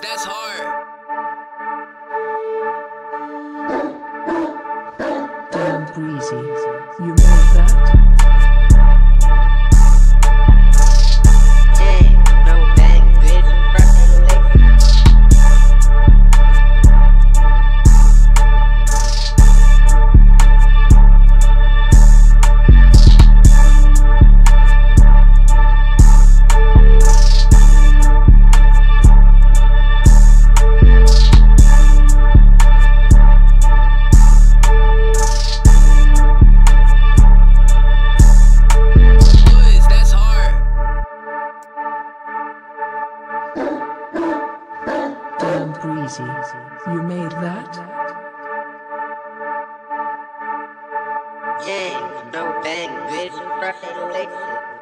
Cause that's hard. Damn breezy. You know that? Damn breezy, you made that? Yeah, no bang, bitch,